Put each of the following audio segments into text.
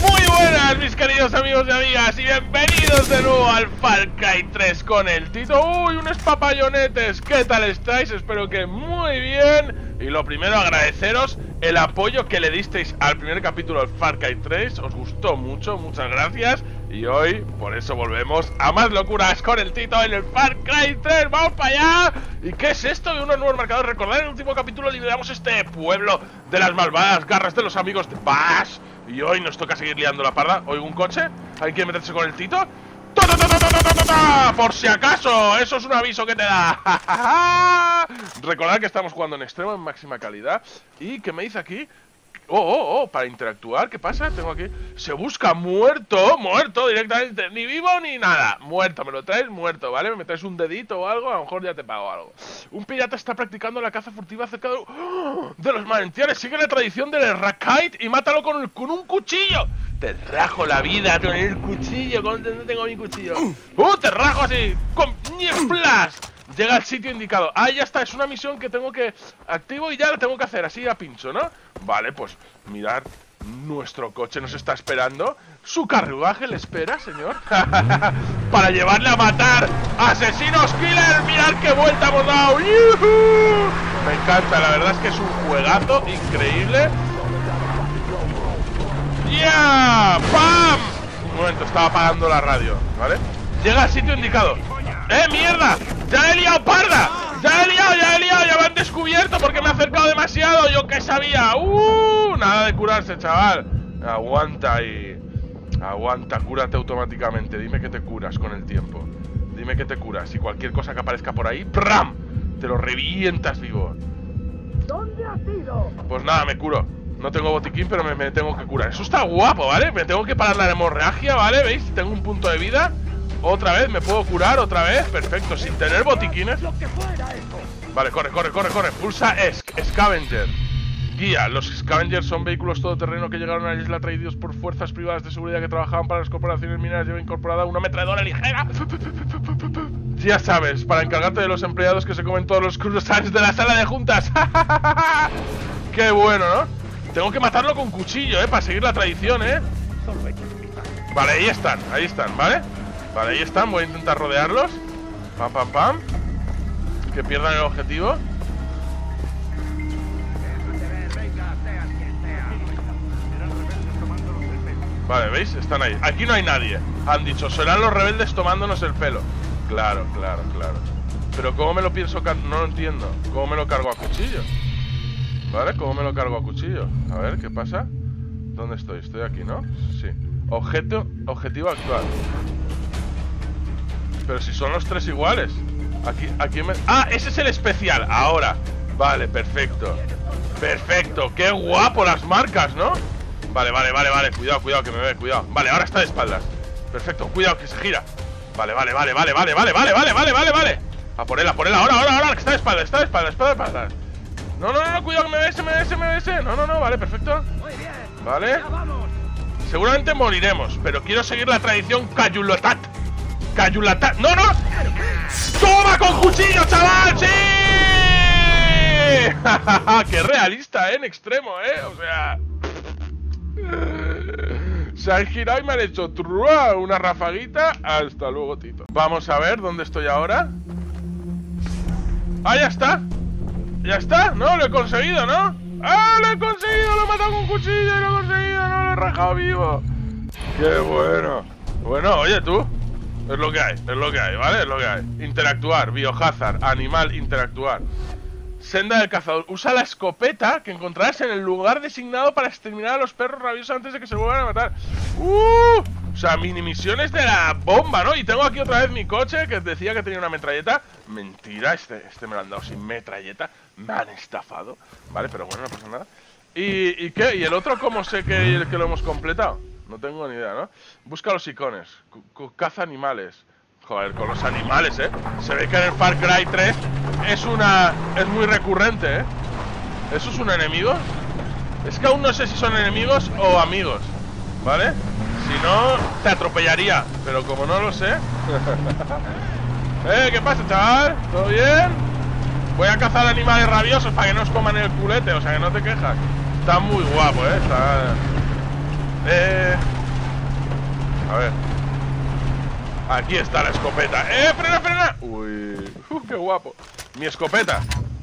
Muy buenas, mis queridos amigos y amigas, y bienvenidos de nuevo al Far Cry 3 con el Tito. Uy, unos papayonetes, ¿qué tal estáis? Espero que muy bien. Y lo primero, agradeceros el apoyo que le disteis al primer capítulo del Far Cry 3. Os gustó mucho, muchas gracias. Y hoy, por eso volvemos a más locuras con el Tito en el Far Cry 3. ¡Vamos para allá! ¿Y qué es esto de unos nuevos marcadores? Recordad, en el último capítulo liberamos este pueblo de las malvadas garras de los amigos de Vaas. Y hoy nos toca seguir liando la parda. ¿Oigo un coche? ¿Hay que meterse con el Tito? ¡Ta! Por si acaso, eso es un aviso que te da. Recordad que estamos jugando en extremo, en máxima calidad. ¿Y qué me dice aquí? Oh, para interactuar, ¿qué pasa? Tengo aquí. Se busca muerto directamente. Ni vivo ni nada. Muerto, me lo traes muerto, ¿vale? Me metes un dedito o algo, a lo mejor ya te pago algo. Un pirata está practicando la caza furtiva cerca de los manantiales. Sigue la tradición del Rakhide y mátalo con un cuchillo. Te rajo la vida con el cuchillo. ¿Cómo no tengo mi cuchillo? Te rajo así. Con nieblas. Llega al sitio indicado. Ah, ya está, es una misión que tengo que... activo y ya la tengo que hacer, así a pincho, ¿no? Vale, pues mirad, nuestro coche nos está esperando. Su carruaje le espera, señor. Para llevarle a matar asesinos killer. Mirad qué vuelta hemos dado. ¡Yuhu! Me encanta, la verdad es que es un juegazo increíble. ¡Yeah! ¡Pam! Un momento, estaba apagando la radio, ¿vale? Llega al sitio indicado. ¡Eh, mierda! ¡Ya he liado parda! ¡Ya he liado! ¡Ya me han descubierto porque me he acercado demasiado! ¡Yo qué sabía! Nada de curarse, chaval. Aguanta ahí. Aguanta, cúrate automáticamente. Dime que te curas con el tiempo. Dime que te curas. Y cualquier cosa que aparezca por ahí, ¡pram! Te lo revientas vivo. ¿Dónde has ido? Pues nada, me curo. No tengo botiquín, pero me tengo que curar. Eso está guapo, ¿vale? Me tengo que parar la hemorragia, ¿vale? ¿Veis? Tengo un punto de vida. Otra vez, me puedo curar, otra vez, perfecto, sin tener botiquines. Vale, corre. Pulsa Scavenger. Guía, los Scavengers son vehículos todoterreno que llegaron a la isla traídos por fuerzas privadas de seguridad que trabajaban para las corporaciones mineras. Lleva incorporada una ametralladora ligera. Ya sabes, para encargarte de los empleados que se comen todos los croissants de la sala de juntas. Qué bueno, ¿no? Tengo que matarlo con cuchillo, para seguir la tradición, Vale, ahí están, ¿vale? Vale, ahí están, voy a intentar rodearlos. Pam. Que pierdan el objetivo. Vale, ¿veis? Están ahí. Aquí no hay nadie. Han dicho, serán los rebeldes tomándonos el pelo. Claro. Pero ¿cómo me lo pienso cargar? No lo entiendo. ¿Cómo me lo cargo a cuchillo? Vale, ¿cómo me lo cargo a cuchillo? A ver, ¿qué pasa? ¿Dónde estoy? Estoy aquí, ¿no? Sí. Objetivo actual. Pero si son los tres iguales. Aquí me... ¡Ah! Ese es el especial, ahora. Vale, perfecto. Qué guapo las marcas, ¿no? Vale. Cuidado, que me ve, cuidado. Vale, ahora está de espaldas. Perfecto, cuidado, que se gira. Vale. A por él, ahora, que está de espaldas. No, cuidado, que me ve, se me ve. No, vale, perfecto. Vale. Seguramente moriremos, pero quiero seguir la tradición Cayulata. ¡No! ¡Toma con cuchillo, chaval! ¡Sí! ¡Qué realista, en extremo, O sea... se han girado y me han hecho trua una rafaguita. Hasta luego, Tito. Vamos a ver dónde estoy ahora. ¡Ah, ya está! ¡Ya está! ¡No, lo he conseguido, ¿no? ¡Ah, lo he conseguido! ¡Lo he matado con cuchillo! ¡Lo he conseguido! ¡No, lo he rajado vivo! ¡Qué bueno! Bueno, oye, tú... Es lo que hay, ¿vale? Es lo que hay. Interactuar, biohazard, animal, interactuar. Senda del cazador. Usa la escopeta que encontrarás en el lugar designado para exterminar a los perros rabiosos antes de que se vuelvan a matar. O sea, mini misiones de la bomba, ¿no? Y tengo aquí otra vez mi coche que decía que tenía una metralleta. Mentira, este me lo han dado sin metralleta. Me han estafado. Vale, pero bueno, no pasa nada. ¿Y qué? ¿Y el otro cómo sé que lo hemos completado? No tengo ni idea, ¿no? Busca los icones. Caza animales. Joder, con los animales, Se ve que en el Far Cry 3 es muy recurrente, ¿Eso es un enemigo? Es que aún no sé si son enemigos o amigos, ¿vale? Si no, te atropellaría. Pero como no lo sé... ¿Qué pasa, chaval? ¿Todo bien? Voy a cazar animales rabiosos para que no os coman el culete. O sea, que no te quejas. Está muy guapo, Está... A ver. Aquí está la escopeta. ¡Frena, frena! Uy, qué guapo. Mi escopeta.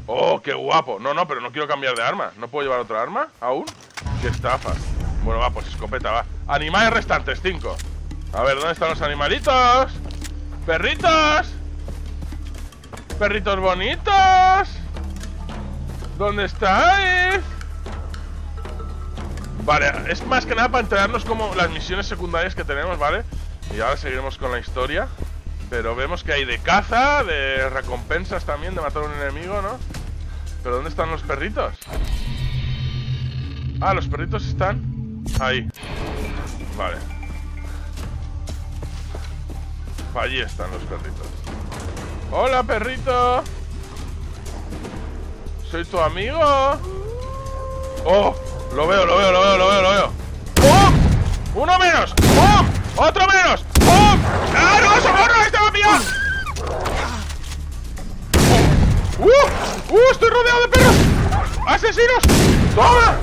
Oh, qué guapo. No, no, pero no quiero cambiar de arma. ¿No puedo llevar otra arma aún? Qué estafas. Bueno, va, pues escopeta, va. Animales restantes, 5. A ver, ¿dónde están los animalitos? ¡Perritos! ¡Perritos bonitos! ¿Dónde estáis? Vale, es más que nada para enterarnos como las misiones secundarias que tenemos, ¿vale? Y ahora seguiremos con la historia. Pero vemos que hay de caza, de recompensas también, de matar a un enemigo, ¿no? Pero ¿dónde están los perritos? Ah, los perritos están ahí. Vale. Allí están los perritos. ¡Hola, perrito! ¡Soy tu amigo! ¡Oh! Lo veo, lo veo, lo veo, lo veo, lo veo. ¡Oh! ¡Uno menos! ¡Oh! ¡Otro menos! ¡Oh! ¡Ah, no! ¡Socorro! ¡Ahí está la mía! ¡Estoy rodeado de perros! ¡Asesinos! ¡Toma!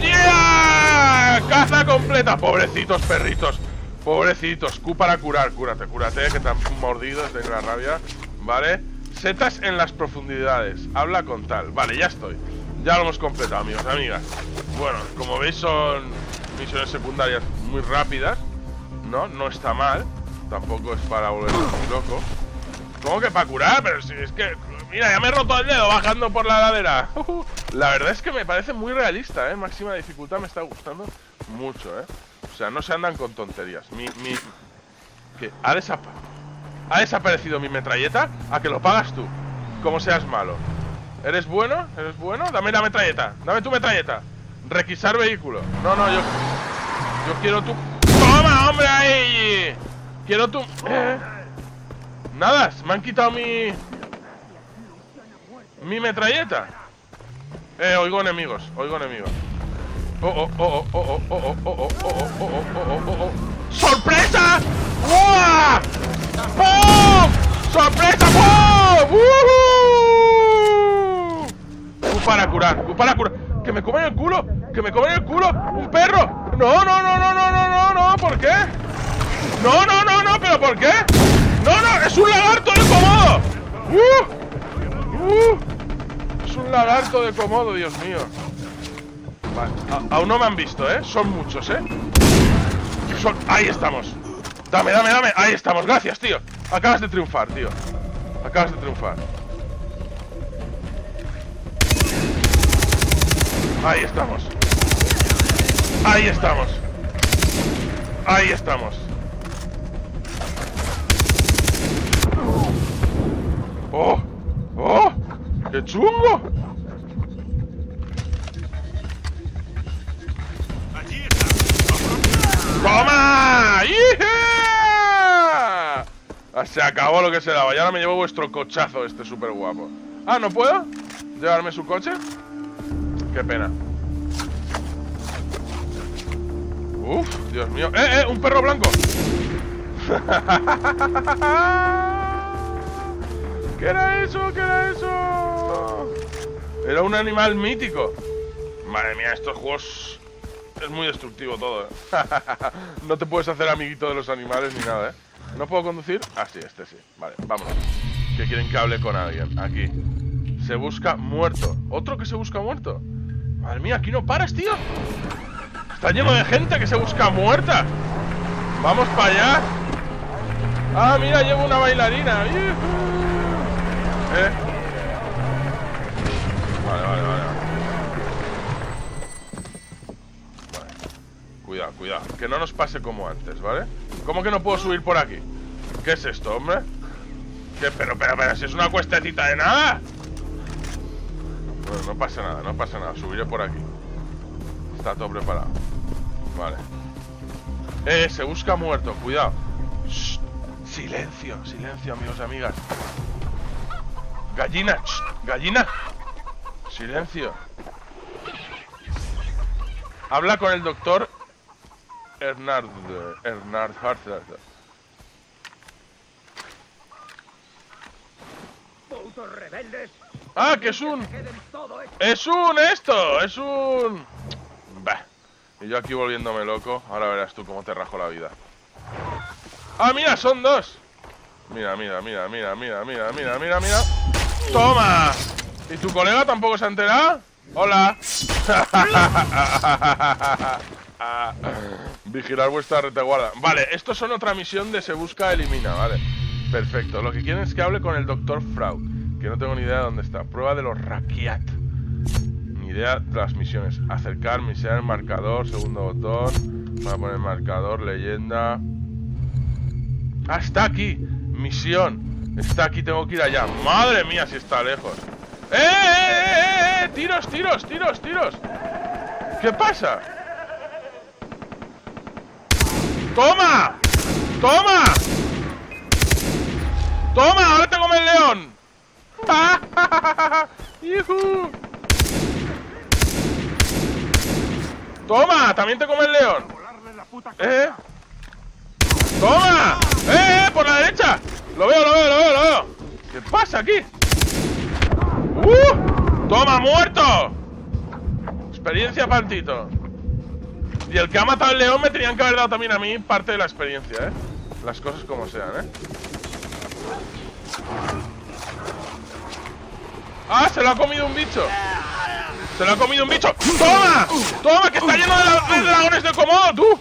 ¡Yeah! ¡Caza completa! Pobrecitos perritos. Pobrecitos. Q para curar. Cúrate, cúrate, que te han mordido desde la rabia. Vale. Setas en las profundidades. Habla con tal. Vale, ya estoy. Ya lo hemos completado, amigos y amigas. Bueno, como veis son misiones secundarias muy rápidas. No, no está mal. Tampoco es para volverse muy loco. ¿Cómo que para curar? Pero si es que... Mira, ya me he roto el dedo bajando por la ladera. La verdad es que me parece muy realista, ¿eh? Máxima dificultad, me está gustando mucho, ¿eh? O sea, no se andan con tonterías. ¿Qué? ¿Ha desaparecido mi metralleta? A que lo pagas tú. Como seas malo. ¿Eres bueno? ¿Eres bueno? Dame la metralleta. Dame tu metralleta. Requisar vehículo. No, no, yo quiero tu... ¡Toma, hombre! Ahí. Quiero tu... Nada, me han quitado mi... Mi metralleta. Oigo enemigos. Oigo enemigos. Oh, oh, oh, oh, oh, oh, oh, oh, oh, oh, oh, oh, oh. ¡Sorpresa! ¡Wow! ¡Pum! ¡Sorpresa! ¡Pum! ¡Woohoo! Q para curar, Q para curar. ¡Que me comen el culo! ¡Que me comen el culo! ¡Un perro! ¡No, no, no, no, no, no, no, no! ¿Por qué? ¡No, no, no, no! ¿Pero por qué? ¡No, no! ¡Es un lagarto de Komodo! Es un lagarto de Komodo, Dios mío. Vale. Aún no me han visto, ¿eh? Son muchos, ¿eh? Ahí estamos. Dame, dame, dame. Ahí estamos. Gracias, tío. Acabas de triunfar, tío. Acabas de triunfar. Ahí estamos. Ahí estamos. Ahí estamos. ¡Oh! ¡Oh! ¡Qué chungo! ¡Toma! ¡Yeah! Se acabó lo que se daba. Y ahora me llevo vuestro cochazo este súper guapo. Ah, ¿no puedo llevarme su coche? Qué pena. Uf, Dios mío. ¡Eh! ¡Un perro blanco! ¿Qué era eso? ¿Qué era eso? Era un animal mítico. Madre mía, estos juegos... Es muy destructivo todo, ¿eh? No te puedes hacer amiguito de los animales ni nada, ¿eh? ¿No puedo conducir? Ah, sí, este sí. Vale, vámonos. Que quieren que hable con alguien. Aquí. Se busca muerto. ¿Otro que se busca muerto? Madre mía, aquí no paras, tío. Está lleno de gente que se busca muerta. Vamos para allá. Ah, mira, llevo una bailarina. Vale, vale, vale. Cuidado, cuidado, que no nos pase como antes, ¿vale? ¿Cómo que no puedo subir por aquí? ¿Qué es esto, hombre? ¿Qué? Pero, si es una cuestecita de nada. Bueno, no pasa nada, no pasa nada. Subiré por aquí. Está todo preparado. Vale. Se busca muerto, cuidado. Shh. Silencio, silencio, amigos y amigas. Gallina, shh. Gallina. Silencio. Habla con el doctor Hernard Hartler. Ah, que es un... Es un esto, es un... Bah, Y yo aquí volviéndome loco. Ahora verás tú cómo te rajo la vida. ¡Ah, mira! ¡Son dos! Mira, mira, mira, mira, mira, mira, mira, mira, mira. ¡Toma! ¿Y tu colega tampoco se ha enterado? ¡Hola! Vigilar vuestra retaguarda. Vale, estos son otra misión de se busca, elimina, vale. Perfecto, lo que quieren es que hable con el Dr. Fraud, que no tengo ni idea de dónde está. Prueba de los Rakhide. Ni idea de las misiones. Acercar, misionar, marcador, segundo botón. Voy a poner marcador, leyenda. ¡Ah, está aquí! Misión. Está aquí, tengo que ir allá. ¡Madre mía, si está lejos! ¡Eh, eh! ¡Tiros, tiros, tiros, tiros! ¿Qué pasa? ¡Toma! ¡Toma! ¡Toma! ¡Ahora te come el león! ¡Ja, ja, ja, ja, ja! ¡Yujú! ¡Toma! ¡También te come el león! ¡Eh! ¡Toma! ¡Eh! ¡Por la derecha! ¡Lo veo, lo veo, lo veo, lo veo! ¿Qué pasa aquí? ¡Toma, muerto! Experiencia, partito. Y el que ha matado al león me tenían que haber dado también a mí parte de la experiencia, ¿eh? Las cosas como sean, ¿eh? ¡Ah! ¡Se lo ha comido un bicho! ¡Se lo ha comido un bicho! ¡Toma! ¡Toma! ¡Que está lleno de dragones de Komodo, tú!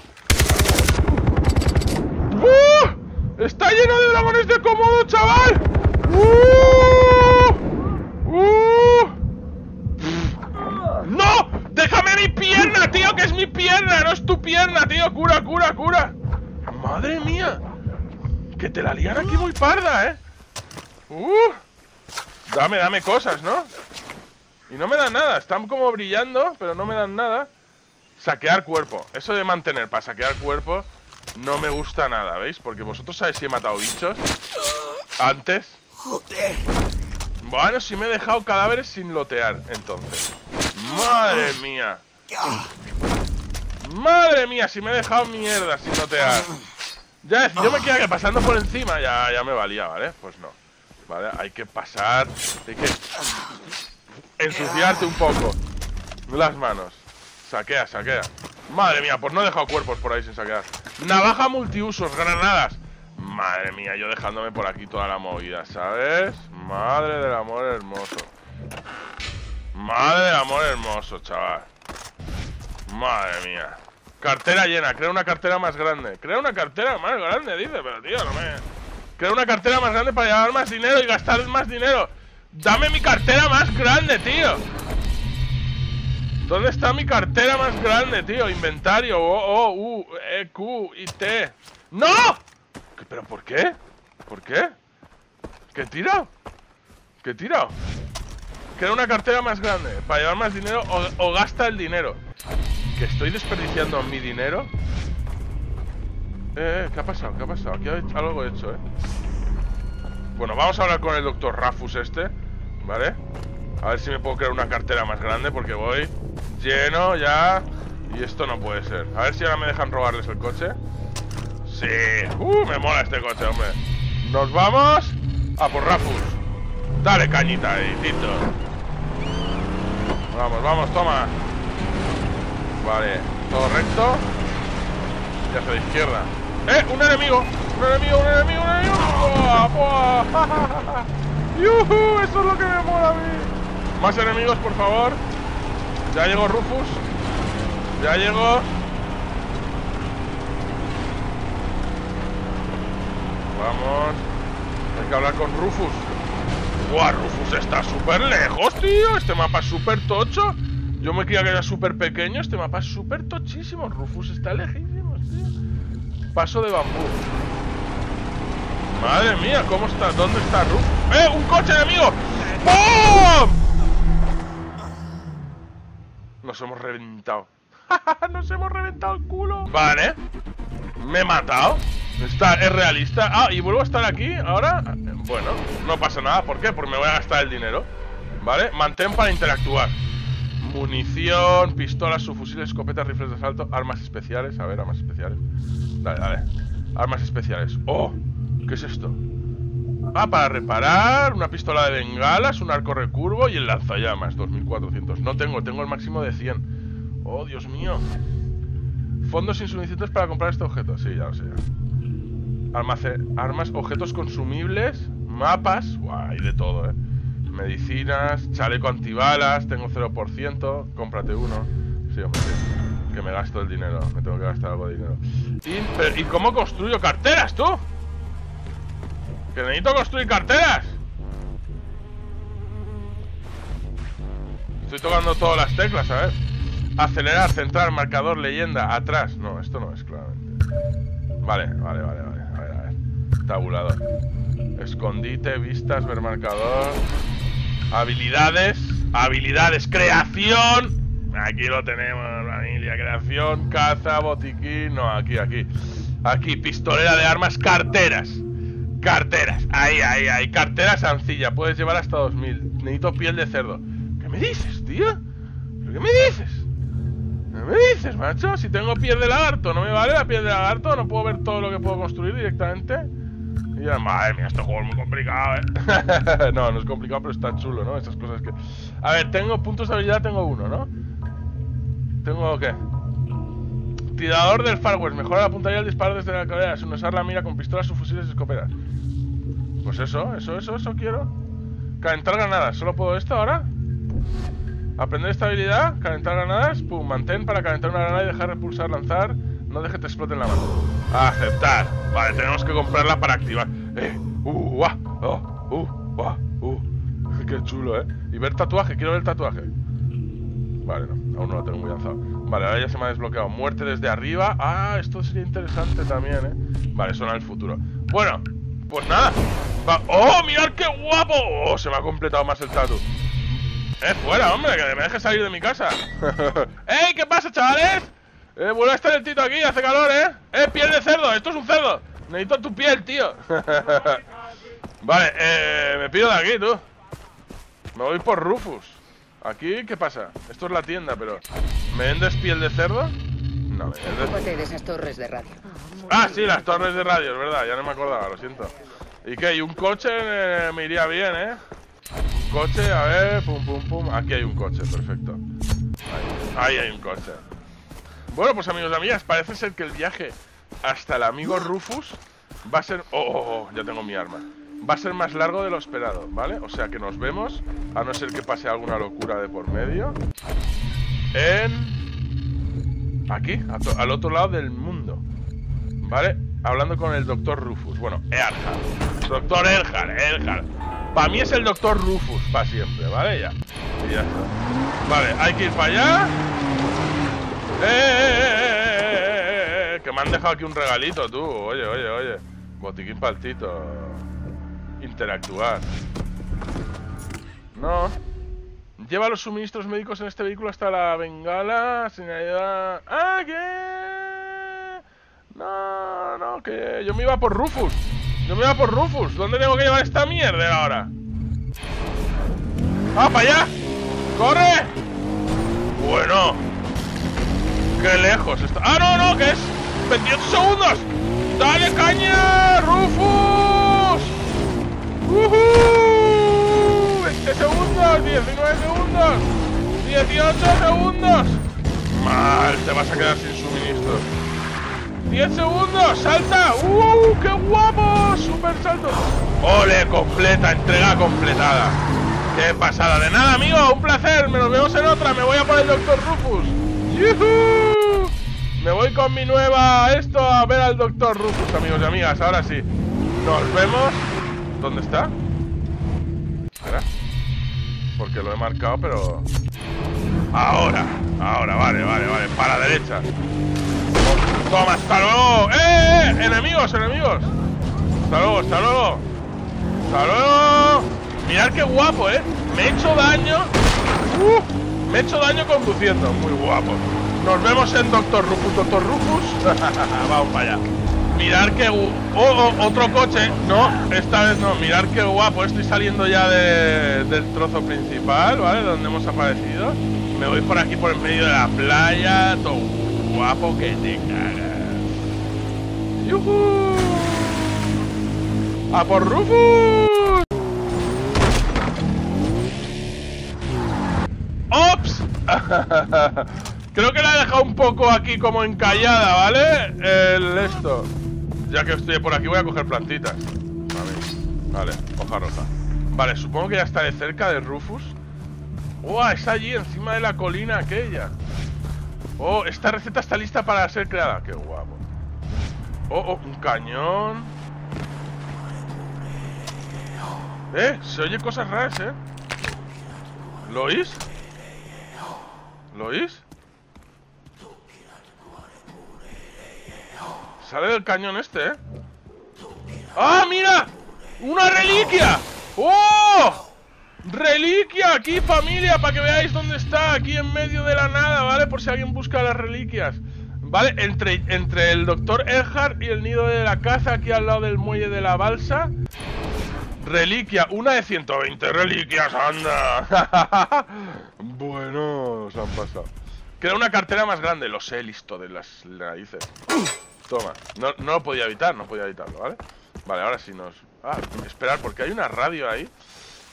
¡Está lleno de dragones de Komodo, chaval! ¡No! ¡Déjame mi pierna, tío! ¡Que es mi pierna! ¡No es tu pierna, tío! ¡Cura, cura, cura! ¡Madre mía! ¡Que te la lian aquí muy parda, eh! Dame, dame cosas, ¿no? Y no me dan nada. Están como brillando, pero no me dan nada. Saquear cuerpo. Eso de mantener para saquear cuerpo no me gusta nada, ¿veis? Porque vosotros sabéis si he matado bichos antes. Joder. Bueno, si me he dejado cadáveres sin lotear, entonces. ¡Madre mía! ¡Madre mía! Si me he dejado mierda sin lotear. Ya, si yo me quedaba pasando por encima, ya me valía, ¿vale? Pues no. Vale, hay que pasar. Hay que ensuciarte un poco las manos. Saquea, saquea. Madre mía, pues no he dejado cuerpos por ahí sin saquear. Navaja multiusos, granadas. Madre mía, yo dejándome por aquí toda la movida, ¿sabes? Madre del amor hermoso. Madre del amor hermoso, chaval. Madre mía. Cartera llena, crea una cartera más grande. Crea una cartera más grande, dice. Pero tío, no me... Crea una cartera más grande para llevar más dinero y gastar más dinero. Dame mi cartera más grande, tío. ¿Dónde está mi cartera más grande, tío? Inventario, E, Q, I, T. ¡No! ¿Pero por qué? ¿Por qué? ¿Qué he tirado? ¿Qué he tirado? Crea una cartera más grande para llevar más dinero o gasta el dinero. ¿Que estoy desperdiciando mi dinero? ¿Qué ha pasado? ¿Qué ha pasado? Aquí hay algo hecho, ¿eh? Bueno, vamos a hablar con el doctor Rafus este, ¿vale? A ver si me puedo crear una cartera más grande, porque voy lleno ya. Y esto no puede ser. A ver si ahora me dejan robarles el coche. Sí. Me mola este coche, hombre. Nos vamos a por Rafus. Dale cañita, editito. Vamos, vamos, toma. Vale, todo recto. Y hacia la izquierda. Un enemigo. Un enemigo, un enemigo, un enemigo. ¡Buah, buah! ¡Yuhu! Eso es lo que me mola a mí. Más enemigos, por favor. Ya llegó Rufus. Ya llegó. Vamos. Hay que hablar con Rufus. ¡Guau! Rufus está súper lejos, tío. Este mapa es súper tocho. Yo me creía que era súper pequeño. Este mapa es súper tochísimo. Rufus está lejísimo, tío. Paso de bambú. Madre mía, ¿cómo está? ¿Dónde está Rufus? ¡Un coche enemigo! ¡Pum! Nos hemos reventado. Nos hemos reventado el culo. Vale. Me he matado. Es realista. Ah, y vuelvo a estar aquí ahora. Bueno, no pasa nada. ¿Por qué? Porque me voy a gastar el dinero. Vale. Mantén para interactuar. Munición, pistolas, subfusiles, escopetas, rifles de asalto, armas especiales. A ver, armas especiales. Dale, dale. Armas especiales. ¡Oh! ¿Qué es esto? Ah, para reparar, una pistola de bengalas, un arco recurvo y el lanzallamas, 2400. No tengo el máximo de 100. Oh, Dios mío. Fondos insuficientes para comprar este objeto. Sí, ya lo sé. Armas, objetos consumibles, mapas. Buah, hay de todo, medicinas, chaleco antibalas. Tengo 0%. Cómprate uno. Sí, hombre, sí. Que me gasto el dinero. Me tengo que gastar algo de dinero. ¿Y cómo construyo carteras, tú? Que necesito construir carteras. Estoy tocando todas las teclas, a ver. Acelerar, centrar, marcador, leyenda, atrás. No, esto no es claramente. Vale. A ver. Tabulador. Escondite, vistas, ver marcador. Habilidades, creación. Aquí lo tenemos, familia. Creación, caza, botiquín. No, aquí, pistolera de armas, carteras. Ahí. Carteras sencilla. Puedes llevar hasta 2000. Necesito piel de cerdo. ¿Qué me dices, tío? ¿Qué me dices, macho? Si tengo piel de lagarto, ¿no me vale la piel de lagarto? ¿No puedo ver todo lo que puedo construir directamente? Y ya, madre mía, este juego es muy complicado, ¿eh? No es complicado, pero está chulo, ¿no? Esas cosas que... A ver, tengo puntos de habilidad, tengo uno, ¿no? ¿Tengo qué? Tirador del Far West. Mejora la puntería del disparo desde la carrera. Sin usar la mira con pistolas, subfusiles y escopetas. Pues eso quiero. Calentar granadas. ¿Solo puedo esto ahora? Aprender esta habilidad, calentar granadas. Pum, mantén para calentar una granada y dejar repulsar, lanzar. No deje que te explote en la mano. Aceptar. Vale, tenemos que comprarla para activar. Qué chulo, ¿eh? Y ver tatuaje, quiero ver tatuaje. Vale, no, aún no lo tengo muy lanzado. Vale, ahora ya se me ha desbloqueado. Muerte desde arriba. Ah, esto sería interesante también, ¿eh? Vale, suena el futuro. Bueno, pues nada. ¡Oh, mirad qué guapo! ¡Oh, se me ha completado más el tatu! ¡Fuera, hombre! ¡Que me dejes salir de mi casa! ¡Ey! ¿Qué pasa, chavales? Vuelve a estar el Tito aquí, hace calor, ¿eh? ¡Piel de cerdo! ¡Esto es un cerdo! Necesito tu piel, tío. Vale, me pido de aquí, tú. Me voy por Rufus. ¿Aquí qué pasa? Esto es la tienda, pero... ¿Me vendes piel de cerdo? No, me vendes... de esas torres de radio. Ah, sí, las torres de radio, es verdad. Ya no me acordaba, lo siento. ¿Y qué? ¿Y un coche? Me iría bien, ¿eh? Coche, a ver, pum. Aquí hay un coche, perfecto. Ahí hay un coche. Bueno, pues amigos y amigas, parece ser que el viaje hasta el amigo Rufus va a ser... ya tengo mi arma. Va a ser más largo de lo esperado, ¿vale? O sea que nos vemos, a no ser que pase alguna locura de por medio, en... aquí, al otro lado del mundo, ¿vale? Hablando con el doctor Rufus. Bueno, Earhart. Doctor Earhart. Para mí es el doctor Rufus, para siempre, ¿vale? Ya. Y ya está. Vale, hay que ir para allá. Que me han dejado aquí un regalito, tú. Oye. Botiquín paltito. Interactuar. No. Lleva los suministros médicos en este vehículo hasta la bengala. Sin ayuda. ¡Ah, qué! No, que yo me iba por Rufus. ¿Dónde tengo que llevar esta mierda ahora? ¡Ah, para allá! ¡Corre! Bueno. ¡Qué lejos está! ¡Ah, no! ¿Qué es? ¡28 segundos! ¡Dale caña, Rufus! ¡Uhú! ¡20 segundos! ¡19 segundos! ¡18 segundos! ¡Mal! Te vas a quedar sin suministros. 10 segundos, salta. ¡Qué guapo! Super salto. Ole, completa, entrega completada. Qué pasada. De nada, amigo, un placer. Me nos vemos en otra. Me voy a por el Dr. Rufus. ¡Yuhu! Me voy con mi nueva esto a ver al Dr. Rufus, amigos y amigas. Ahora sí. Nos vemos. ¿Dónde está? Espera. Porque lo he marcado, pero... Ahora, vale. Para la derecha. Toma, hasta luego. Enemigos. Hasta luego. Mirad qué guapo, me he hecho daño. Me he hecho daño conduciendo. Muy guapo. Nos vemos en Doctor Rufus. Vamos para allá. Mirad qué... otro coche. No, esta vez no. Mirad qué guapo. Estoy saliendo ya del trozo principal, ¿vale? Donde hemos aparecido. Me voy por aquí, por el medio de la playa. Todo guapo que te cagas. ¡Yuhu! ¡A por Rufus! ¡Ops! Creo que la he dejado un poco aquí como encallada, ¿vale? El esto. Ya que estoy por aquí voy a coger plantitas. Vale, hoja roja. Vale, supongo que ya está de cerca de Rufus. ¡Oh! Es allí, encima de la colina aquella. Oh, esta receta está lista para ser creada. ¡Qué guapo! Oh, un cañón. Se oye cosas raras, ¿Lo oís? ¿Lo oís? Sale del cañón este, ¡Ah, mira! ¡Una reliquia! ¡Oh! ¡Reliquia! Aquí, familia, para que veáis dónde está. Aquí en medio de la nada, ¿vale? Por si alguien busca las reliquias. ¿Vale? Entre el doctor Earhart y el nido de la caza, aquí al lado del muelle de la balsa. Reliquia, una de 120 reliquias, anda. Bueno, se han pasado. Queda una cartera más grande, lo sé, listo de las narices. Toma, no lo podía evitar, no podía evitarlo, ¿vale? Vale, ahora sí nos... Ah, esperar, porque hay una radio ahí.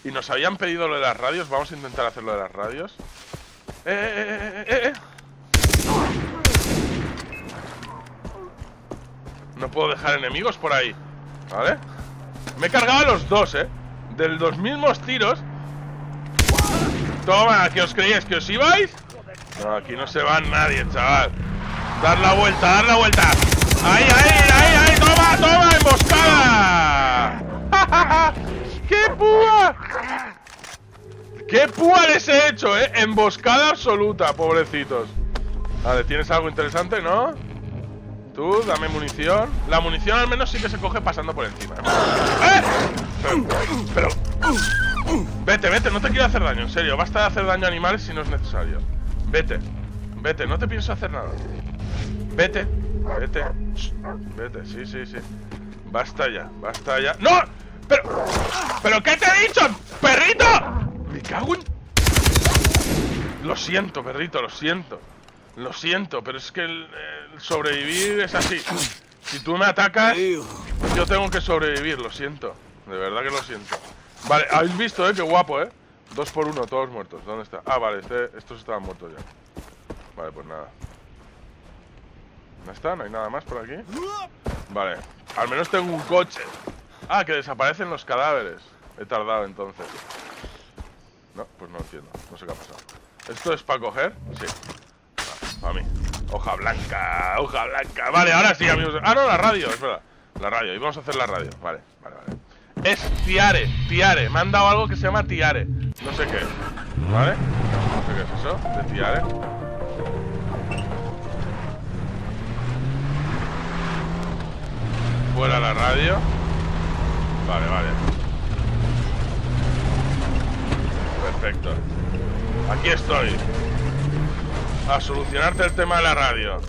Y nos habían pedido lo de las radios, vamos a intentar hacer lo de las radios. No puedo dejar enemigos por ahí, ¿vale? Me he cargado a los dos, de los mismos tiros. Toma, ¿qué os creíais? ¿Que os ibais? No, aquí no se va nadie, chaval. Dar la vuelta, dar la vuelta. ¡Ay, ay, ay, ay! ¡Toma, toma! ¡Emboscada! ¡Qué púa! ¡Qué púa les he hecho, emboscada absoluta, pobrecitos! Vale, ¿tienes algo interesante, no? Tú, dame munición. La munición al menos sí que se coge pasando por encima. Pero... Vete, vete, no te quiero hacer daño, en serio. Basta de hacer daño a animales si no es necesario. Vete, vete, no te pienso hacer nada. Vete, vete, vete, sí. Basta ya, basta ya. ¡No! ¿Pero qué te he dicho, perrito? Me cago en... Lo siento, perrito, lo siento. Lo siento, pero es que el sobrevivir es así. Si tú me atacas, yo tengo que sobrevivir, lo siento. De verdad que lo siento. Vale, habéis visto, qué guapo, 2 por 1, todos muertos. ¿Dónde está? Ah, vale, estos estaban muertos ya. Vale, pues nada. ¿No está? ¿No hay nada más por aquí? Vale, al menos tengo un coche. Ah, que desaparecen los cadáveres. He tardado entonces. No, pues no entiendo, no sé qué ha pasado. ¿Esto es para coger? Sí. A mí. Hoja blanca, hoja blanca. Vale, ahora sí, amigos. Ah, no, la radio, es verdad. La radio, y vamos a hacer la radio. Vale. Es tiare, tiare. Me han dado algo que se llama tiare. No sé qué es, ¿vale? No sé qué es eso, de tiare. Fuera la radio. Vale. Perfecto. Aquí estoy. A solucionarte el tema de la radio.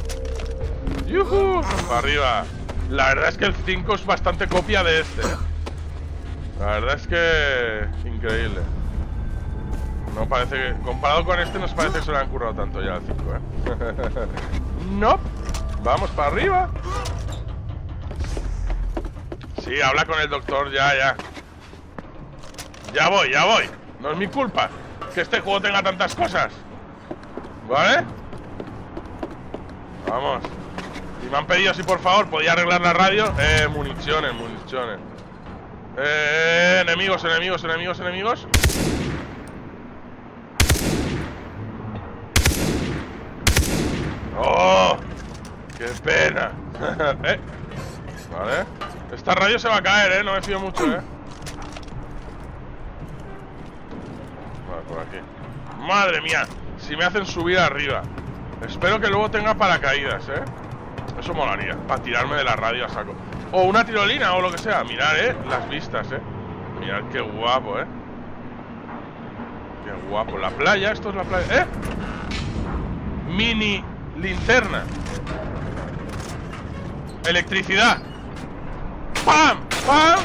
¡Yujú! Para arriba. La verdad es que el 5 es bastante copia de este. La verdad es que... Increíble. No parece que... Comparado con este, nos parece que se lo han currado tanto ya al 5, No. Vamos para arriba. Sí, habla con el doctor, ya. Ya voy. No es mi culpa que este juego tenga tantas cosas. ¿Vale? Vamos. Y me han pedido si por favor podía arreglar la radio. Municiones. Enemigos. ¡Oh! ¡Qué pena! Vale. Esta radio se va a caer, no me fío mucho, Vale, por aquí. ¡Madre mía! Si me hacen subir arriba. Espero que luego tenga paracaídas, Eso molaría, para tirarme de la radio a saco. O una tirolina o lo que sea. Mirad, las vistas, Mirad qué guapo, Qué guapo, la playa, esto es la playa. Mini linterna. Electricidad. ¡Pam! ¡Pam!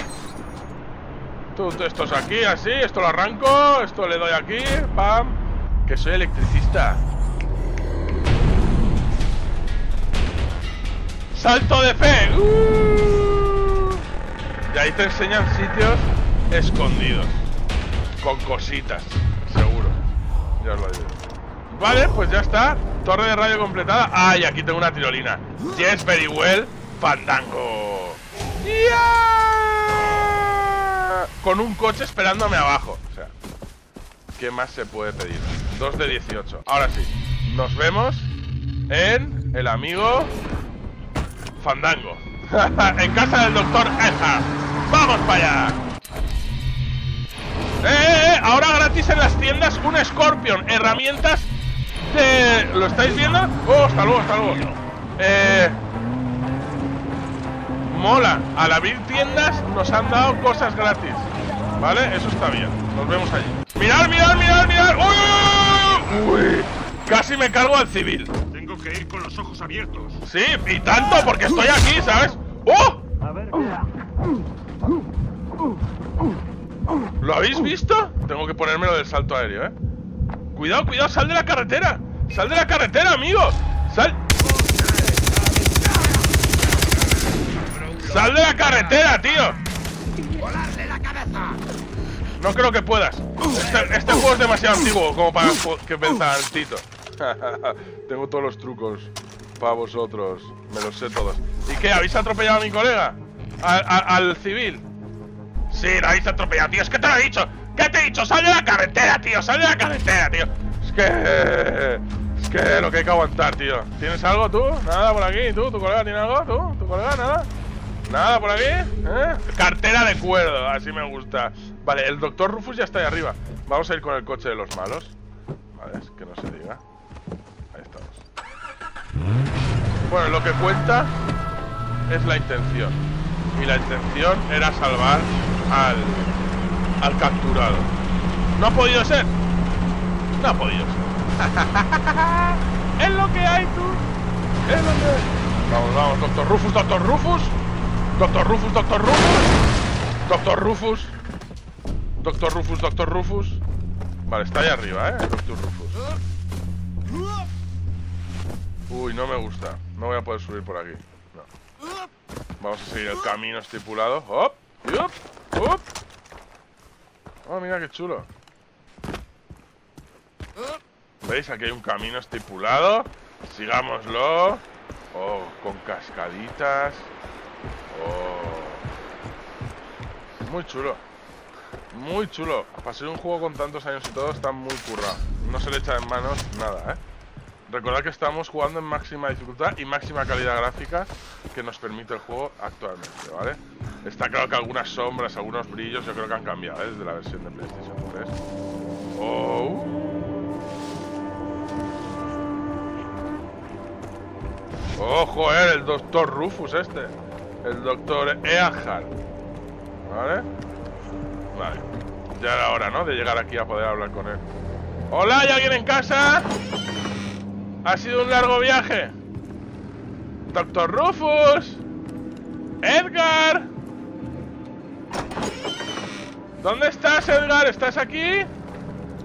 Todo esto es aquí, así. Esto lo arranco, esto le doy aquí. ¡Pam! Que soy electricista. ¡Salto de fe! Y ahí te enseñan sitios escondidos. Con cositas, seguro. Ya os lo digo. Vale, pues ya está. Torre de radio completada. ¡Ay! Aquí tengo una tirolina. Yes, very well. Fandango. ¡Yeah! Con un coche esperándome abajo. O sea, ¿qué más se puede pedir? 2 de 18. Ahora sí. Nos vemos en el amigo Fandango. En casa del doctor Eja. ¡Vamos para allá! Ahora gratis en las tiendas un Scorpion. Herramientas de... ¿Lo estáis viendo? ¡Oh, hasta luego, hasta luego! Mola. Al abrir tiendas nos han dado cosas gratis. ¿Vale? Eso está bien. Nos vemos allí. ¡Mirad, mirad, mirad, mirad! ¡Uy! ¡Uy! Casi me cargo al civil. Tengo que ir con los ojos abiertos. Sí, y tanto, porque estoy aquí, ¿sabes? ¡Oh! A ver, mira. ¿Lo habéis visto? Tengo que ponérmelo del salto aéreo, ¿eh? Cuidado, cuidado, sal de la carretera. Sal de la carretera, amigo. Sal. Sal de la carretera, tío. Volarle la cabeza. No creo que puedas. Este juego es demasiado antiguo como para que pensar Tito. Tengo todos los trucos para vosotros. Me los sé todos. ¿Y qué? ¿Habéis atropellado a mi colega? Al civil. Sí, lo habéis atropellado, tío. Es que te lo he dicho. ¿Qué te he dicho? Sal de la carretera, tío. Sal de la carretera, tío. Es que lo que hay que aguantar, tío. ¿Tienes algo tú? Nada por aquí. ¿Tú? ¿Tu colega tiene algo? ¿Tú? ¿Tu colega? Nada. Nada por aquí. ¿Eh? Cartera de cuerdo. Así me gusta. Vale, el doctor Rufus ya está ahí arriba. Vamos a ir con el coche de los malos. Vale, es que no se diga. Ahí estamos. Bueno, lo que cuenta es la intención. Y la intención era salvar al capturado. ¿No ha podido ser? No ha podido ser. Es lo que hay, tú. Es lo que hay. Vamos, vamos, doctor Rufus, doctor Rufus. Doctor Rufus, doctor Rufus. Doctor Rufus. Doctor Rufus, doctor Rufus. Vale, está ahí arriba, doctor Rufus. Uy, no me gusta. No voy a poder subir por aquí. No. Vamos a seguir el camino estipulado. ¡Hop! ¡Yup! ¡Up! ¡Oh, mira qué chulo! ¿Veis? Aquí hay un camino estipulado. Sigámoslo. Oh, con cascaditas. Oh. Muy chulo. Muy chulo. Para ser un juego con tantos años y todo, está muy currado. No se le echa en manos nada, Recordad que estamos jugando en máxima dificultad y máxima calidad gráfica que nos permite el juego actualmente, ¿vale? Está claro que algunas sombras, algunos brillos yo creo que han cambiado desde la versión de PlayStation 3. ¡Oh! ¡Oh, joder! El doctor Rufus este. El doctor Eahar. ¿Vale? Vale. Ya era hora, ¿no? De llegar aquí a poder hablar con él. ¡Hola! ¿Hay alguien en casa? Ha sido un largo viaje. Doctor Rufus. Edgar. ¿Dónde estás, Edgar? ¿Estás aquí?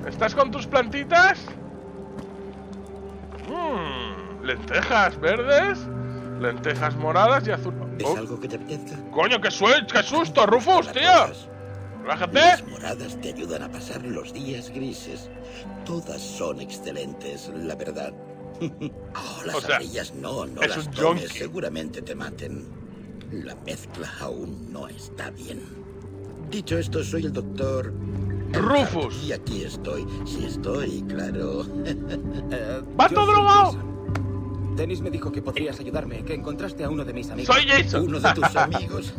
¿Estás con tus plantitas? Lentejas verdes, lentejas moradas y azul. ¿Es algo que te apetezca? ¡Coño, qué susto, Rufus, tío! Rájate. Las moradas te ayudan a pasar los días grises. Todas son excelentes, la verdad. Oh, las amarillas no las tomes, seguramente te maten. La mezcla aún no está bien. Dicho esto, soy el doctor... Rufus. Y aquí estoy, sí estoy, claro. ¡Vato drogado! Denis me dijo que podrías ayudarme, que encontraste a uno de mis amigos. ¡Soy Jason! Uno de tus amigos.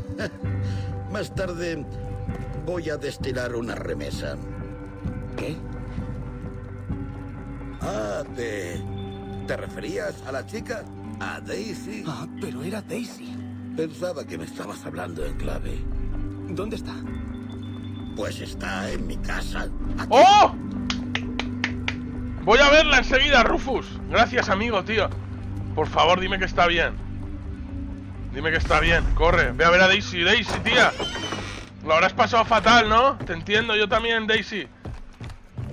Más tarde voy a destilar una remesa. ¿Qué? Ah, ¿Te referías a la chica? ¿A Daisy? Ah, pero era Daisy. Pensaba que me estabas hablando en clave. ¿Dónde está? Pues está en mi casa. Aquí. ¡Oh! Voy a verla enseguida, Rufus. Gracias, amigo, tío. Por favor, dime que está bien. Dime que está bien. Corre, ve a ver a Daisy. Daisy, tía. Lo habrás pasado fatal, ¿no? Te entiendo, yo también, Daisy.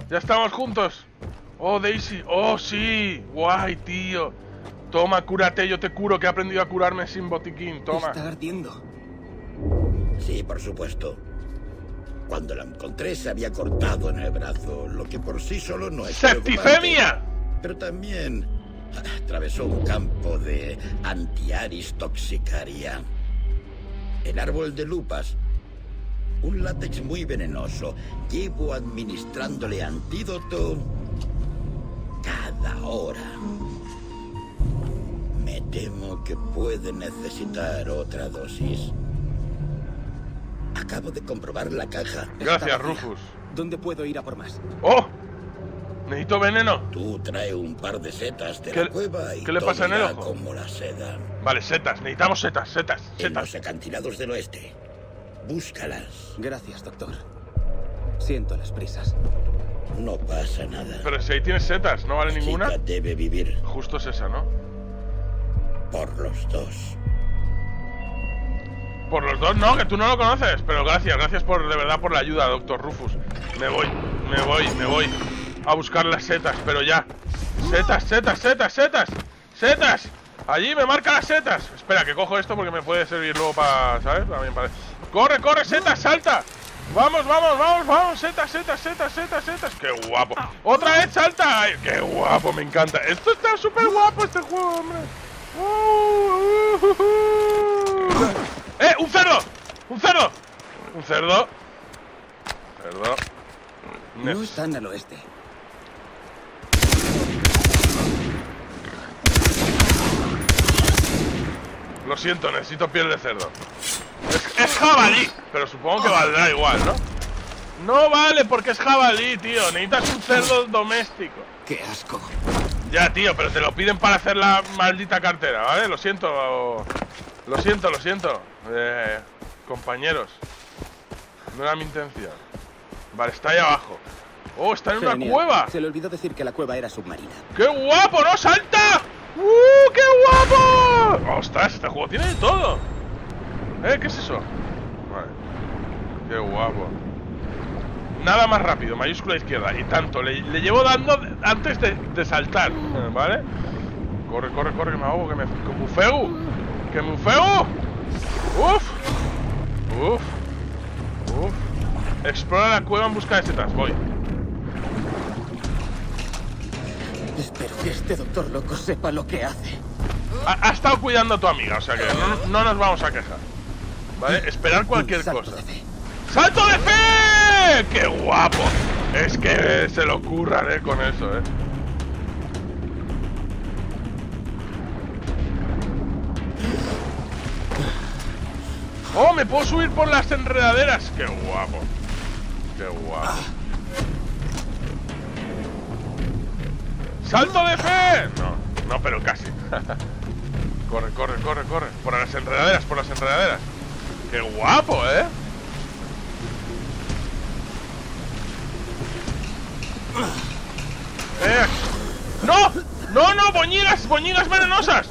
Ya estamos juntos. Oh, Daisy, oh, sí. Guay, tío. Toma, cúrate, yo te curo, que he aprendido a curarme sin botiquín. Toma. Está ardiendo. Sí, por supuesto. Cuando la encontré se había cortado en el brazo, lo que por sí solo no es preocupante. ¡Septicemia! pero también atravesó un campo de antiaris toxicaria. El árbol de lupas, un látex muy venenoso. Llevo administrándole antídoto cada hora. Me temo que puede necesitar otra dosis. Acabo de comprobar la caja. Gracias, Rufus. ¿Dónde puedo ir a por más? ¡Oh! Necesito veneno. Tú trae un par de setas de la cueva y ¿qué le pasa en el ojo? Como la seda. Vale, setas. Necesitamos setas, setas, setas. En los acantilados del oeste. Búscalas. Gracias, doctor. Siento las prisas. No pasa nada. Pero si ahí tienes setas, ¿no vale ninguna? La chica debe vivir. Justo es esa, ¿no? Por los dos. Por los dos, no, que tú no lo conoces. Pero gracias, gracias por, de verdad, por la ayuda, doctor Rufus. Me voy, me voy, me voy a buscar las setas, pero ya. Setas, setas, setas, setas. Setas, allí me marca las setas. Espera, que cojo esto porque me puede servir luego para, ¿sabes? También parece. Corre, corre, setas, salta. Vamos, vamos, vamos, vamos. Setas, setas, setas, setas, setas. Qué guapo. Otra vez, salta. Ay, qué guapo, me encanta. Esto está súper guapo, este juego, hombre. ¡Eh! ¡Un cerdo! ¡Un cerdo! ¡Un cerdo! Cerdo. No están al oeste. Lo siento, necesito piel de cerdo. Es jabalí, pero supongo que valdrá igual, ¿no? No vale porque es jabalí, tío. Necesitas un cerdo doméstico. Qué asco. Ya, tío, pero te lo piden para hacer la maldita cartera, ¿vale? Lo siento. Lo siento, lo siento. Compañeros. No era mi intención. Vale, está ahí abajo. ¡Oh, está en una cueva! Se le olvidó decir que la cueva era submarina. ¡Qué guapo, no! ¡Salta! ¡Uh, qué guapo! ¡Ostras, este juego tiene de todo! ¿Qué es eso? Vale. ¡Qué guapo! Nada más rápido, mayúscula izquierda. Y tanto, le llevo dando antes de saltar, ¿vale? Corre, corre, corre, que me ahogo, que me... ¡Como feo! ¡Que muy feo! ¡Uf! ¡Uf! ¡Uf! Explora la cueva en busca de setas. Voy. Espero que este doctor loco sepa lo que hace. Ha estado cuidando a tu amiga, o sea que no nos vamos a quejar. ¿Vale? Esperar cualquier cosa. ¡Salto de fe! ¡Qué guapo! Es que se lo curran, con eso, ¡Oh! ¡Me puedo subir por las enredaderas! ¡Qué guapo! ¡Qué guapo! ¡Salto de fe! No, no, pero casi. Corre, corre, corre, corre. Por las enredaderas, por las enredaderas. ¡Qué guapo, eh! ¡No! ¡No, no! ¡Boñigas! ¡Boñigas venenosas!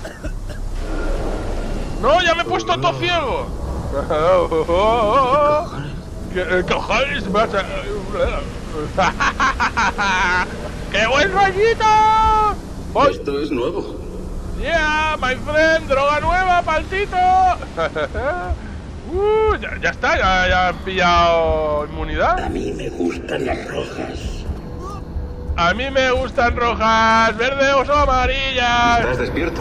¡No! ¡Ya me he puesto todo ciego! ¿Qué cojones vas a...? ¡Qué buen rollito! Voy. Esto es nuevo. Yeah, my friend, droga nueva, paltito. Ya está, ya han pillado inmunidad. A mí me gustan las rojas. A mí me gustan rojas, verdes o amarillas. ¿Estás despierto?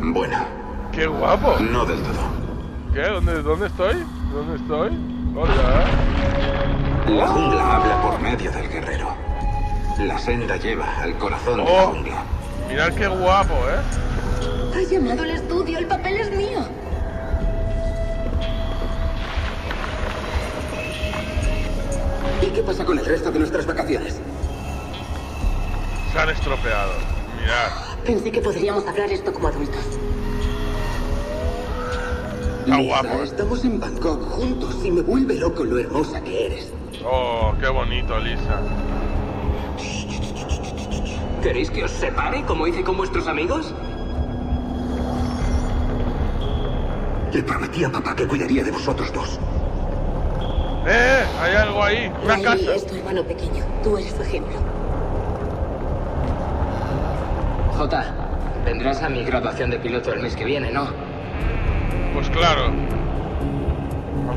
Bueno. ¡Qué guapo! No del todo. ¿Qué? ¿Dónde estoy? ¿Dónde estoy? Hola. La jungla habla por medio del guerrero. La senda lleva al corazón de la jungla. Mirad qué guapo, ¿eh? Ha llamado al estudio, el papel es mío. ¿Y qué pasa con el resto de nuestras vacaciones? Se han estropeado. Mirad. Pensé que podríamos hablar esto como adultos. Está guapo, Lisa, estamos en Bangkok juntos y me vuelve loco lo hermosa que eres. Oh, qué bonito, Lisa. ¿Queréis que os separe como hice con vuestros amigos? Le prometí a papá que cuidaría de vosotros dos. Hay algo ahí, una casa. Es tu hermano pequeño, tú eres su ejemplo. Jota, vendrás a mi graduación de piloto el mes que viene, ¿no? Pues claro.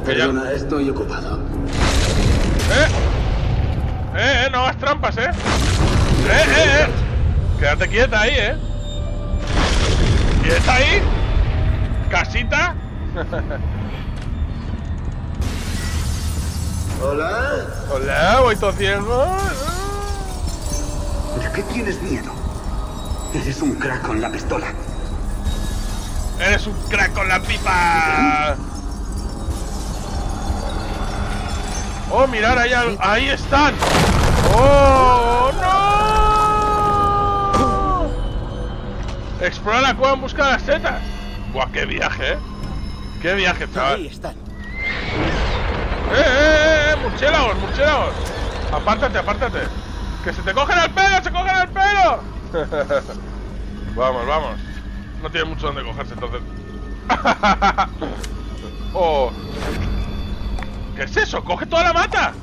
Perdona, estoy ocupado. No hagas trampas, eh. Quédate quieta ahí, ¿eh? ¿Quieta ahí? ¿Casita? Hola. Hola, voy tosiendo. ¿De qué tienes miedo? Eres un crack con la pistola. ¡Eres un crack con la pipa! ¡Oh, mirad! ¡Ahí están! ¡Oh, no! Explora la cueva en busca de las setas. ¡Buah, qué viaje, eh! ¡Qué viaje, chaval! Ahí están. ¡Murciélagos, murciélagos! ¡Apártate, apártate! ¡Que se te cogen al pelo, se cogen al pelo! Vamos, vamos. No tiene mucho donde cogerse, entonces. Oh. ¿Qué es eso? ¡Coge toda la mata!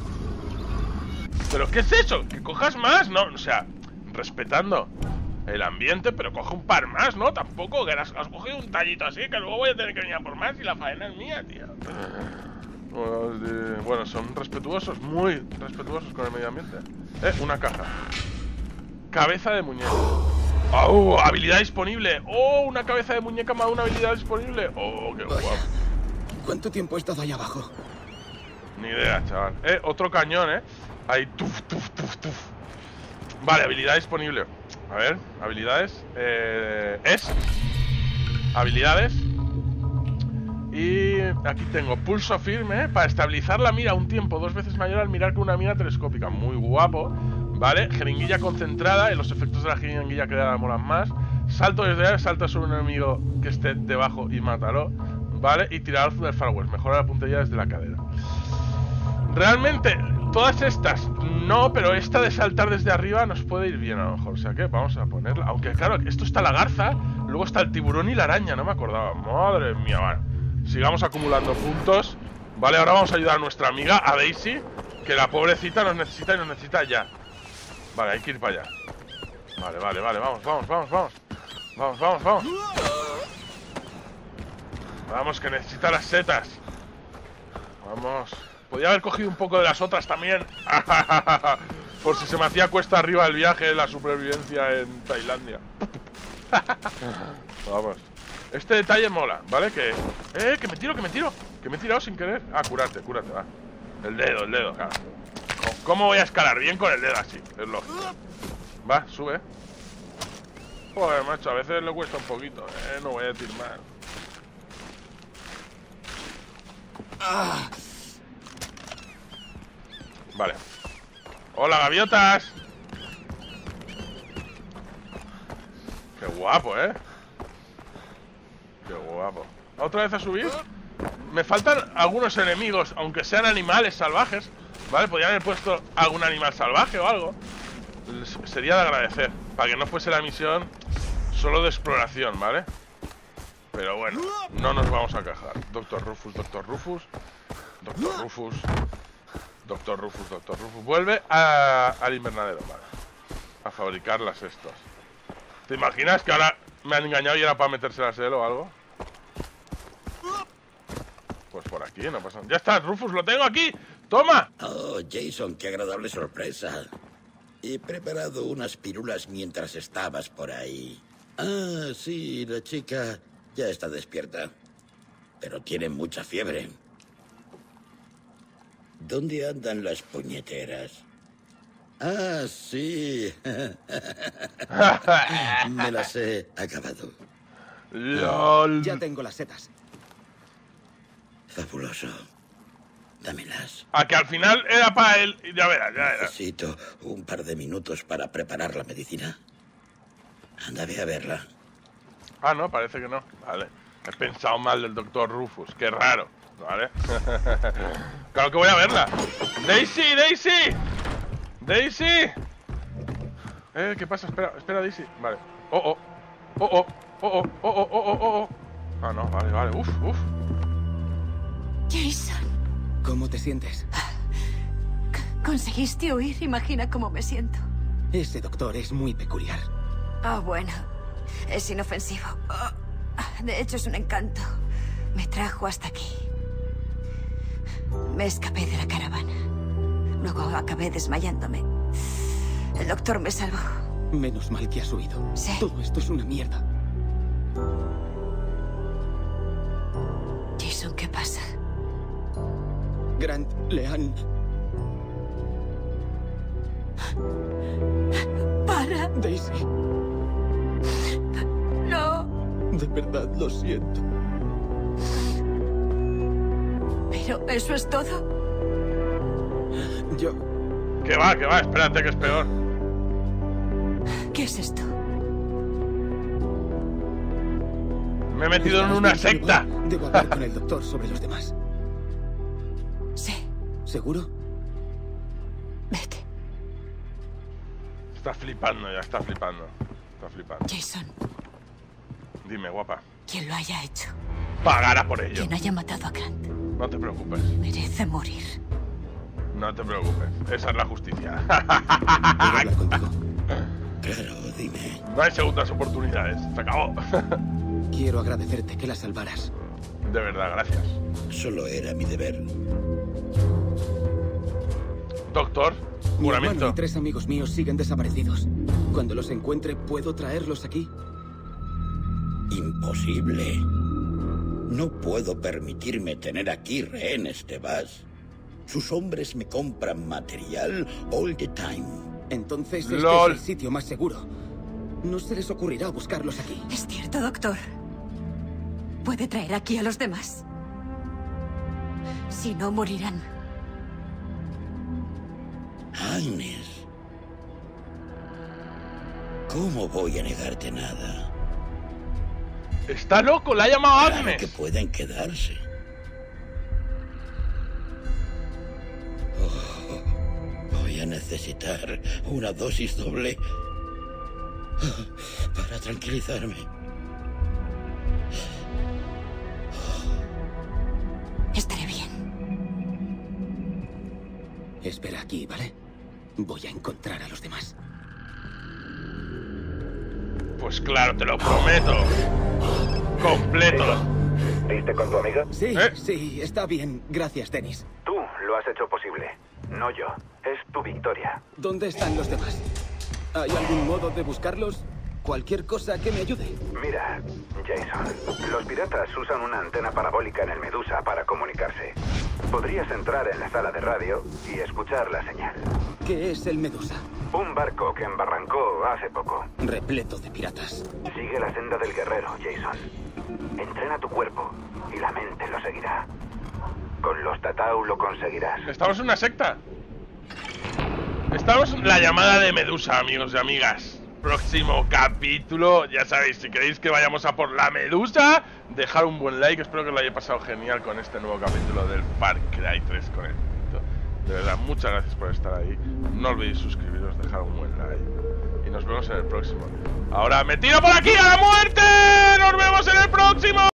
¿Pero qué es eso? ¿Que cojas más? No, o sea, respetando el ambiente, pero coge un par más, ¿no? Tampoco, que has cogido un tallito así, que luego voy a tener que venir a por más y la faena es mía, tío. Bueno, son respetuosos, muy respetuosos con el medio ambiente. Una caja. Cabeza de muñeco. ¡Oh! Habilidad disponible. ¡Oh! Una cabeza de muñeca más una habilidad disponible. ¡Oh! ¡Qué guapo! ¿Cuánto tiempo he estado ahí abajo? Ni idea, chaval. Otro cañón, Ahí, tuf, tuf, tuf, tuf. Vale, habilidad disponible. A ver, habilidades. Habilidades. Y aquí tengo pulso firme, para estabilizar la mira un tiempo 2 veces mayor al mirar con una mira telescópica. Muy guapo. Vale, jeringuilla concentrada, los efectos de la jeringuilla que la molan más. Salto desde allá, salta sobre un enemigo que esté debajo y mátalo. Vale, y tirar del firewall, mejora la puntería desde la cadera. Realmente, todas estas no, pero esta de saltar desde arriba nos puede ir bien a lo mejor. O sea que vamos a ponerla, aunque claro, esto está la garza, luego está el tiburón y la araña, no me acordaba. Madre mía, vale, sigamos acumulando puntos. Vale, ahora vamos a ayudar a nuestra amiga, a Daisy, que la pobrecita nos necesita y nos necesita ya. Vale, hay que ir para allá. Vale, vale, vale, vamos, vamos, vamos, vamos. Vamos, vamos, vamos. Vamos, que necesita las setas. Vamos. Podría haber cogido un poco de las otras también. Por si se me hacía cuesta arriba el viaje, la supervivencia en Tailandia. Vamos. Este detalle mola, ¿vale? Que... que me tiro, que me tiro. Que me he tirado sin querer. Ah, curarte, curarte, va. El dedo, claro. ¿Cómo voy a escalar? Bien con el dedo así, es lógico. Va, sube. Joder, macho, a veces le cuesta un poquito, no voy a decir más. Vale. ¡Hola, gaviotas! Qué guapo, qué guapo. ¿Otra vez a subir? Me faltan algunos enemigos, aunque sean animales salvajes. Vale, podrían haber puesto algún animal salvaje o algo. Sería de agradecer, para que no fuese la misión solo de exploración, ¿vale? Pero bueno, no nos vamos a quejar. Doctor Rufus, Doctor Rufus, Doctor Rufus, Doctor Rufus, Doctor Rufus. Vuelve al invernadero, vale. A fabricar las estas. ¿Te imaginas que ahora me han engañado y era para meterse la sel o algo? Pues por aquí, no pasa nada. ¡Ya está, Rufus, lo tengo aquí! ¡Toma! Oh, Jason, qué agradable sorpresa. He preparado unas pirulas mientras estabas por ahí. Ah, sí, la chica ya está despierta. Pero tiene mucha fiebre. ¿Dónde andan las puñeteras? Ah, sí. Me las he acabado. LOL. Ya tengo las setas. Fabuloso. Dámelas. Ah, que al final era para él. Ya verás, ya verás. Necesito un par de minutos para preparar la medicina. Anda, ve a verla. Ah, no, parece que no. Vale. He pensado mal del doctor Rufus. Qué raro. Vale. Claro que voy a verla. ¡Daisy, Daisy! ¡Daisy! ¿Qué pasa? Espera, espera, Daisy. Vale. Oh, oh. Oh, oh. Oh, oh, oh, oh, oh, oh. Ah, no, vale, vale. Uf, uf. Jason. ¿Cómo te sientes? Conseguiste huir, imagina cómo me siento. Ese doctor es muy peculiar. Ah, bueno. Es inofensivo. De hecho, es un encanto. Me trajo hasta aquí. Me escapé de la caravana. Luego acabé desmayándome. El doctor me salvó. Menos mal que has huido. Sí. Todo esto es una mierda. Jason, ¿qué pasa? Grant, le han... ¡Para! Daisy. No. De verdad, lo siento. ¿Pero eso es todo? Yo... que va, espérate que es peor. ¿Qué es esto? Me he metido en una secta. Debo hablar con el doctor sobre los demás. Sí. ¿Seguro? Vete. Está flipando ya, está flipando. Está flipando. Jason. Dime, guapa. Quien lo haya hecho pagará por ello. Quien haya matado a Grant. No te preocupes. Merece morir. No te preocupes. Esa es la justicia. Claro, dime. No hay segundas oportunidades. Se acabó. Quiero agradecerte que la salvaras. De verdad, gracias. Solo era mi deber. Doctor, juramento. Mi hermano y 3 amigos míos siguen desaparecidos. Cuando los encuentre, ¿puedo traerlos aquí? Imposible. No puedo permitirme tener aquí rehenes de Vaas. Sus hombres me compran material all the time. Entonces este es el sitio más seguro. No se les ocurrirá buscarlos aquí. Es cierto, doctor. Puede traer aquí a los demás. Si no, morirán. Agnes, ¿cómo voy a negarte nada? Está loco, la ha llamado Agnes. Claro que pueden quedarse. Voy a necesitar una dosis doble para tranquilizarme. Estaré bien. Espera aquí, ¿vale? Voy a encontrar a los demás. Pues claro, te lo prometo. Completo. ¿Viste con tu amiga? Sí, sí, está bien. Gracias, Denis. Tú lo has hecho posible. No yo. Es tu victoria. ¿Dónde están los demás? ¿Hay algún modo de buscarlos? ¿Cualquier cosa que me ayude? Mira, Jason, los piratas usan una antena parabólica en el Medusa para comunicarse. Podrías entrar en la sala de radio y escuchar la señal. ¿Qué es el Medusa? Un barco que embarrancó hace poco. Repleto de piratas. Sigue la senda del guerrero, Jason. Entrena tu cuerpo y la mente lo seguirá. Con los tatau lo conseguirás. Estamos en una secta. Estamos en la llamada de Medusa, amigos y amigas. Próximo capítulo. Ya sabéis, si queréis que vayamos a por la Medusa, dejad un buen like. Espero que os lo haya pasado genial con este nuevo capítulo del Far Cry 3 con el Tito. De verdad, muchas gracias por estar ahí. No olvidéis suscribiros, dejar un buen like y nos vemos en el próximo. Ahora me tiro por aquí a la muerte. Nos vemos en el próximo.